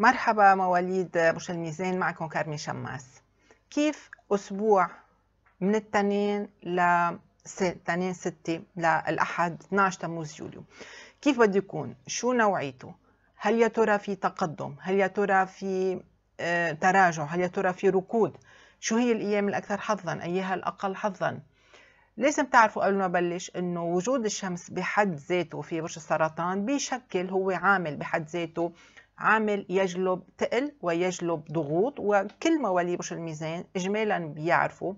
مرحبا مواليد برج الميزان، معكم كارمن شماس. كيف أسبوع من التنين لتنين 6 للأحد 12 تموز يوليو كيف بده يكون؟ شو نوعيته؟ هل يا ترى في تقدم؟ هل يا ترى في تراجع؟ هل يا ترى في ركود؟ شو هي الأيام الأكثر حظا؟ أيها الأقل حظا؟ لازم تعرفوا قبل ما بلش انه وجود الشمس بحد ذاته في برج السرطان بيشكل هو عامل بحد ذاته، عامل يجلب ثقل ويجلب ضغوط، وكل موالي برج الميزان اجمالا بيعرفوا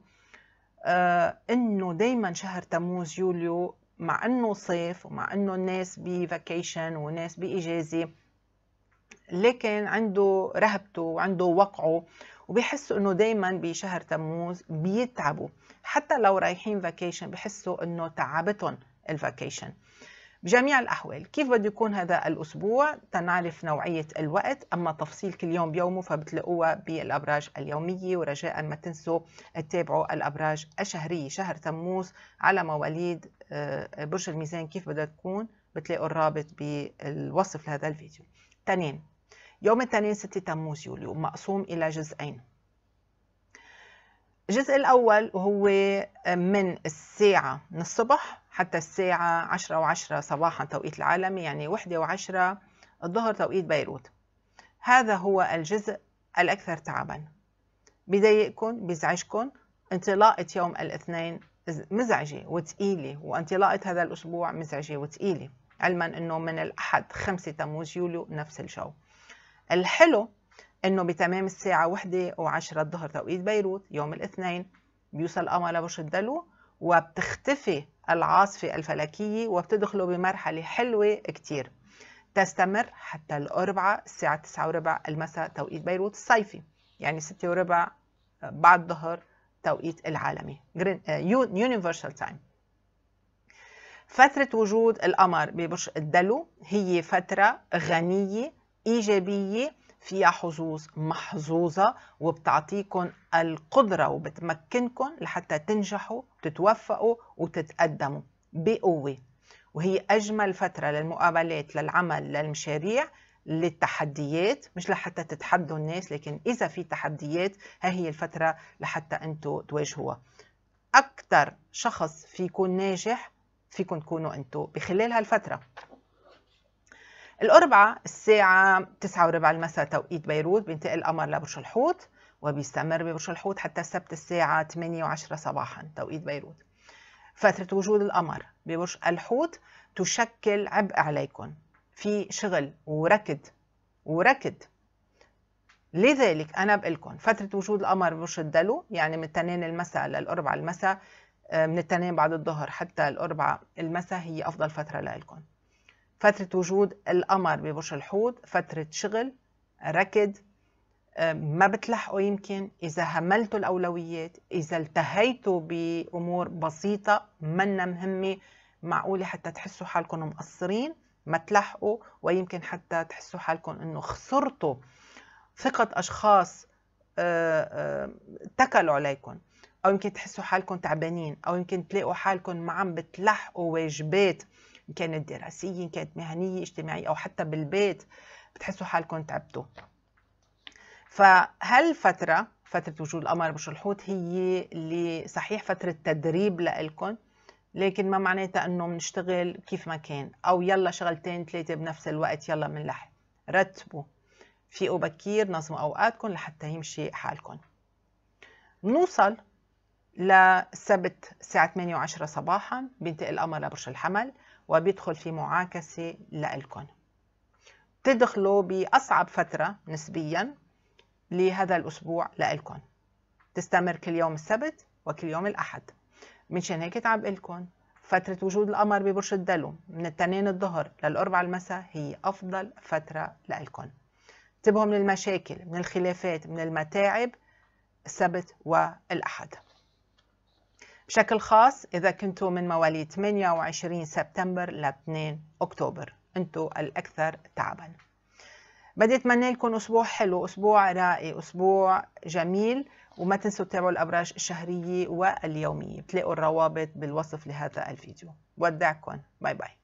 انه دائما شهر تموز يوليو مع انه صيف ومع انه الناس بفاكيشن وناس باجازه، لكن عنده رهبته وعنده وقعه، وبيحسوا انه دايما بشهر تموز بيتعبوا، حتى لو رايحين فاكيشن بحسوا انه تعبتهم الفاكيشن. بجميع الاحوال كيف بده يكون هذا الاسبوع تنعرف نوعيه الوقت، اما تفصيل كل يوم بيومه فبتلاقوها بالابراج اليوميه، ورجاء ما تنسوا تتابعوا الابراج الشهريه. شهر تموز على مواليد برج الميزان كيف بدها تكون بتلاقوا الرابط بالوصف لهذا الفيديو. تنين يوم التنين 6 تموز يوليو مقسوم إلى جزئين. الجزء الأول هو من الساعة من الصبح حتى الساعة 10:10 صباحا توقيت العالمي، يعني 1:10 الظهر توقيت بيروت. هذا هو الجزء الأكثر تعبا، بيضايقكم بيزعجكم. انطلاقة يوم الاثنين مزعجة وتقيلة، وانطلاقة هذا الأسبوع مزعجة وتقيلة، علما أنه من الأحد 5 تموز يوليو نفس الجو. الحلو انه بتمام الساعة 1:10 الظهر توقيت بيروت يوم الاثنين بيوصل قمر لبرج الدلو، وبتختفي العاصفة الفلكية وبتدخلوا بمرحلة حلوة كتير، تستمر حتى الأربعاء الساعة 9:15 المساء توقيت بيروت الصيفي، يعني 6:15 بعد الظهر توقيت العالمي يونيفرسال تايم. فترة وجود القمر ببرج الدلو هي فترة غنية إيجابية، فيها حظوظ محظوظة، وبتعطيكم القدرة وبتمكنكم لحتى تنجحوا تتوفقوا وتتقدموا بقوة، وهي أجمل فترة للمقابلات للعمل للمشاريع للتحديات، مش لحتى تتحدوا الناس، لكن إذا في تحديات هي الفترة لحتى أنتوا تواجهوها. أكتر شخص فيكون ناجح فيكم تكونوا أنتوا بخلال هالفترة. الأربعاء الساعة 9:15 المساء توقيت بيروت بينتقل القمر لبرج الحوت، وبيستمر ببرج الحوت حتى السبت الساعة 8:10 صباحا توقيت بيروت. فترة وجود القمر ببرج الحوت تشكل عبء عليكم، في شغل وركد، لذلك أنا بقلكم فترة وجود القمر ببرج الدلو، يعني من 2 المساء للأربعاء المساء، من 2 بعد الظهر حتى الأربعاء المساء هي أفضل فترة لإلكم. فترة وجود القمر ببرج الحوت فترة شغل ركض، ما بتلحقوا يمكن إذا هملتوا الأولويات، إذا التهيتوا بأمور بسيطة منا مهمة، معقولة حتى تحسوا حالكم مقصرين ما تلحقوا، ويمكن حتى تحسوا حالكم إنه خسرتوا ثقة أشخاص اتكلوا عليكم، أو يمكن تحسوا حالكم تعبانين، أو يمكن تلاقوا حالكم ما عم بتلحقوا واجبات إن كانت دراسية إن كانت مهنية اجتماعية أو حتى بالبيت بتحسوا حالكم تعبتوا. فهالفترة فترة وجود القمر برج الحوت هي اللي صحيح فترة تدريب لإلكم، لكن ما معناتها إنه بنشتغل كيف ما كان أو يلا شغلتين 3 بنفس الوقت يلا بنلحق. رتبوا، فيقوا بكير، نظموا أوقاتكم لحتى يمشي حالكم. نوصل للسبت الساعة 8:10 صباحا بينتقل القمر لبرج الحمل، وبيدخل في معاكسة لإلكن، تدخلوا بأصعب فترة نسبيا لهذا الأسبوع لإلكن، تستمر كل يوم السبت وكل يوم الأحد. منشان هيك تعب إلكن فترة وجود القمر ببرج الدلو من 2 الظهر للأربعاء المساء هي أفضل فترة لإلكن. انتبهوا من المشاكل من الخلافات من المتاعب السبت والأحد. بشكل خاص إذا كنتوا من مواليد 28 سبتمبر ل 2 أكتوبر أنتوا الأكثر تعباً. بدي أتمنى لكم أسبوع حلو، أسبوع رائع، أسبوع جميل، وما تنسوا تتابعوا الأبراج الشهرية واليومية، بتلاقوا الروابط بالوصف لهذا الفيديو. بودعكم، باي باي.